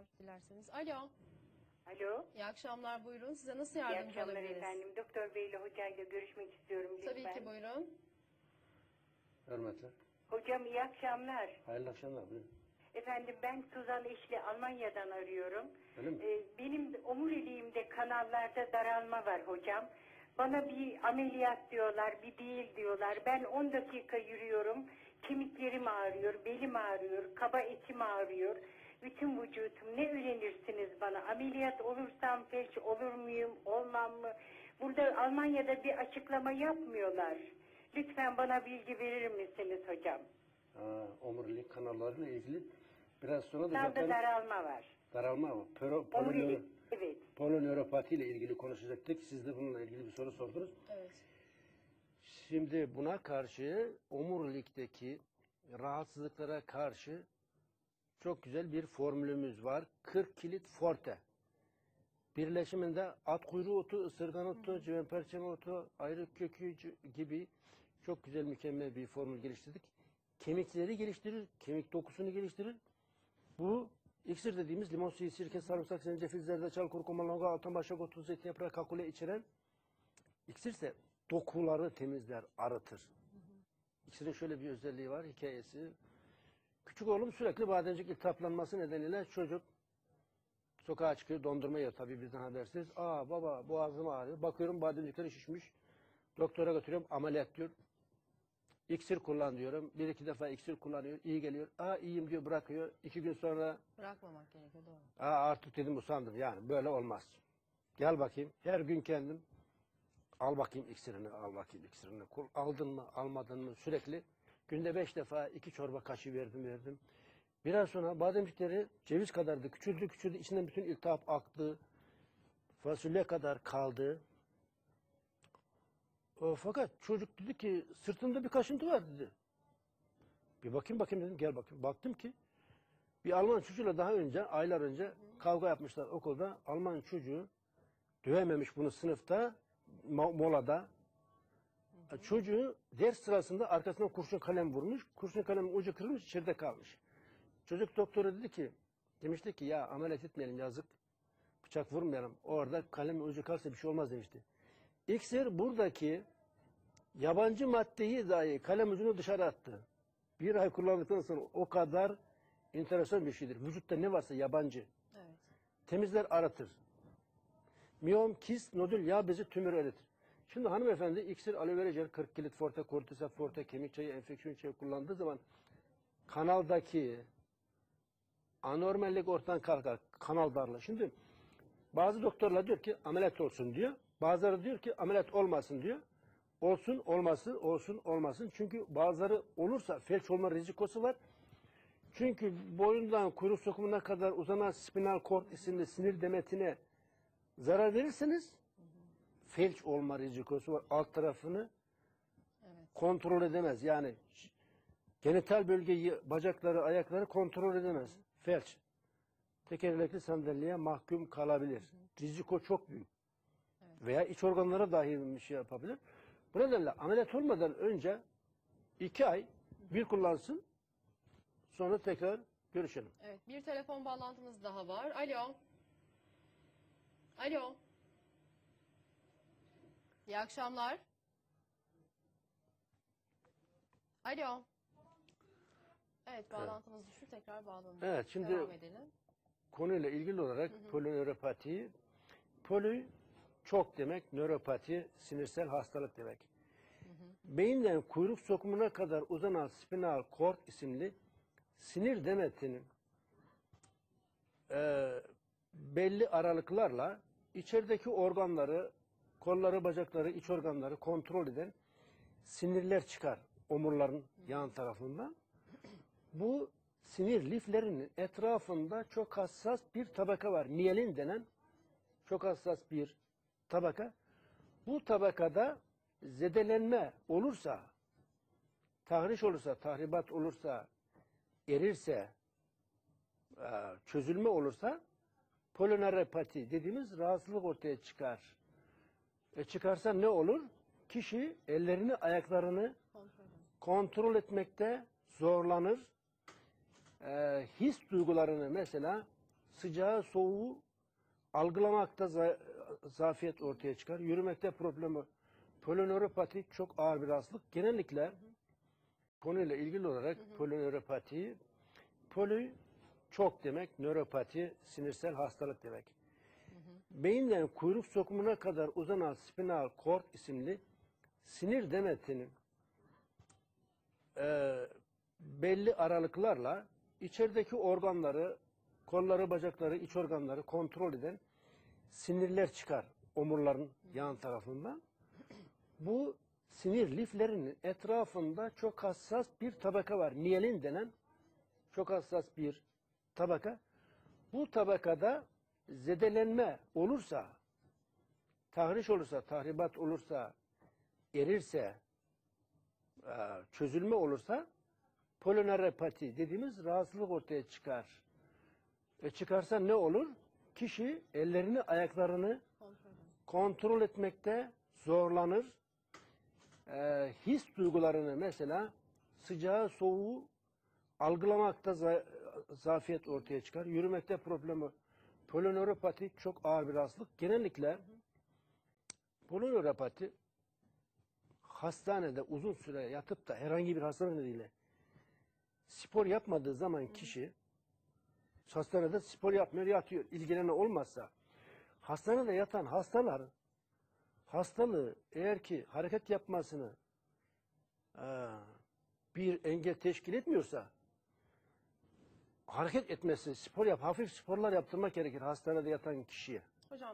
var dilerseniz. Alo. Alo. İyi akşamlar, buyurun. Size nasıl yardımcı olabiliriz? İyi akşamlar efendim. Doktor Bey ile hocayla görüşmek istiyorum. Tabii ki, buyurun. Hürmetler. Hocam iyi akşamlar. Hayırlı akşamlar, buyurun. Efendim ben Tuzan İşli, Almanya'dan arıyorum. Öyle mi? Benim omuriliğimde kanallarda daralma var hocam. Bana bir ameliyat diyorlar, bir değil diyorlar. Ben 10 dakika yürüyorum. Kemiklerim ağrıyor, belim ağrıyor, kaba etim ağrıyor. Bütün vücudum. Ne önerirsiniz bana? Ameliyat olursam felç olur muyum, olmam mı? Burada Almanya'da bir açıklama yapmıyorlar. Lütfen bana bilgi verir misiniz hocam? Omurilik kanallarıyla ilgili biraz sonra da zaten daralma var. Daralma var. Evet. Polinöropati ile ilgili konuşacaktık. Siz de bununla ilgili bir soru sordunuz. Evet. Şimdi buna karşı omurilikteki rahatsızlıklara karşı çok güzel bir formülümüz var. Kırkkilit Forte. Birleşiminde at kuyruğu otu, ısırgan otu, cüvenperçem otu, ayrık kökü gibi çok güzel mükemmel bir formül geliştirdik. Kemikleri geliştirir, kemik dokusunu geliştirir. Bu iksir dediğimiz limon suyu, sirke, sarımsak, zencefil, zerdeçal, kurkuma, longa, altan başak otu, zeytinyaprağı, kakule içeren iksirse dokuları temizler, arıtır. İksirin şöyle bir özelliği var, hikayesi. Küçük oğlum sürekli bademcik iltihaplanması nedeniyle çocuk sokağa çıkıyor, dondurma yiyor tabii bizden habersiz. Aa baba boğazım ağrıyor. Bakıyorum bademcikleri şişmiş. Doktora götürüyorum, ameliyat diyor. İksir kullan diyorum. Bir iki defa iksir kullanıyor, iyi geliyor. Aa iyiyim diyor, bırakıyor. 2 gün sonra... Bırakmamak gerekiyor, doğru. Aa artık dedim usandım yani, böyle olmaz. Gel bakayım, her gün kendim al bakayım iksirini, al bakayım iksirini. Aldın mı, almadın mı sürekli. Günde 5 defa 2 çorba kaşığı verdim. Biraz sonra bademcikleri ceviz kadardı. Küçüldü. İçinden bütün iltihap aktı. Fasulye kadar kaldı. Fakat çocuk dedi ki sırtımda bir kaşıntı var dedi. Bir bakayım dedim, gel bakayım. Baktım ki bir Alman çocuğuyla daha önce, aylar önce kavga yapmışlar okulda. Alman çocuğu dövememiş bunu sınıfta, molada. Çocuğu ders sırasında arkasına kurşun kalem vurmuş. Kurşun kalemin ucu kırılmış, içeride kalmış. Çocuk doktora dedi ki, demişti ki ya ameliyat etmeyelim yazık. Bıçak vurmayalım. Orada kalemin ucu kalsa bir şey olmaz demişti. İksir buradaki yabancı maddeyi dahi kalem ucunu dışarı attı. Bir ay kullandıktan sonra o kadar enteresan bir şeydir. Vücutta ne varsa yabancı. Evet. Temizler, aratır. Miyom, kist, nodül, yağ bezi, tümör eritir. Şimdi hanımefendi iksir, aloe vera jel, kırkkilit forte, kortisap forte, kemik çayı, enfeksiyon çayı kullandığı zaman kanaldaki anormallik ortadan kalkar, kanal darla. Şimdi bazı doktorlar diyor ki ameliyat olsun diyor. Bazıları diyor ki ameliyat olmasın diyor. Olsun, olmasın, olsun, olmasın. Çünkü bazıları olursa felç olma rizikosu var. Çünkü boyundan kuyruk sokumuna kadar uzanan spinal kord isimli sinir demetine zarar verirseniz felç olma rizikosu var. Alt tarafını kontrol edemez. Yani genital bölgeyi, bacakları, ayakları kontrol edemez. Felç. Tekerlekli sandalyeye mahkum kalabilir. Riziko çok büyük. Evet. Veya iç organlara dahi bir şey yapabilir. Bu nedenle ameliyat olmadan önce 2 ay bir kullansın. Sonra tekrar görüşelim. Evet, bir telefon bağlantımız daha var. Alo. Alo. İyi akşamlar. Alo. Evet, bağlantımız düştü. Tekrar bağlanalım. Evet, şimdi devam edelim. Konuyla ilgili olarak polinöropati, poli çok demek, nöropati sinirsel hastalık demek. Beyinden kuyruk sokumuna kadar uzanan spinal kord isimli sinir demetinin belli aralıklarla içerideki organları, kolları, bacakları, iç organları kontrol eden sinirler çıkar omurların yan tarafından. Bu sinir liflerinin etrafında çok hassas bir tabaka var. Mielin denen çok hassas bir tabaka. Bu tabakada zedelenme olursa, tahriş olursa, tahribat olursa, erirse, çözülme olursa polinöropati dediğimiz rahatsızlık ortaya çıkar. Çıkarsa ne olur? Kişi ellerini, ayaklarını kontrol etmekte zorlanır. His duygularını mesela sıcağı, soğuğu algılamakta zafiyet ortaya çıkar. Yürümekte problemi. Polinöropati çok ağır bir hastalık. Genellikle konuyla ilgili olarak polinöropati, poli çok demek, nöropati sinirsel hastalık demek. Beyinden kuyruk sokumuna kadar uzanan spinal kord isimli sinir demetinin belli aralıklarla içerideki organları, kolları, bacakları, iç organları kontrol eden sinirler çıkar omurların yan tarafından. Bu sinir liflerinin etrafında çok hassas bir tabaka var. Mielin denen çok hassas bir tabaka. Bu tabakada zedelenme olursa, tahriş olursa, tahribat olursa, erirse, çözülme olursa polinöropati dediğimiz rahatsızlık ortaya çıkar. Çıkarsa ne olur? Kişi ellerini, ayaklarını kontrol etmekte zorlanır. His duygularını, mesela sıcağı, soğuğu algılamakta zafiyet ortaya çıkar. Yürümekte problemi. Polinöropati çok ağır bir hastalık. Genellikle polinöropati hastanede uzun süre yatıp da herhangi bir hastalık nedeniyle spor yapmadığı zaman kişi hastanede spor yapmıyor, yatıyor. İlgilenen olmazsa hastanede yatan hastalar hastalığı eğer ki hareket yapmasını bir engel teşkil etmiyorsa hareket etmesi, spor yap, hafif sporlar yaptırmak gerekir hastanede yatan kişiye. Hocam.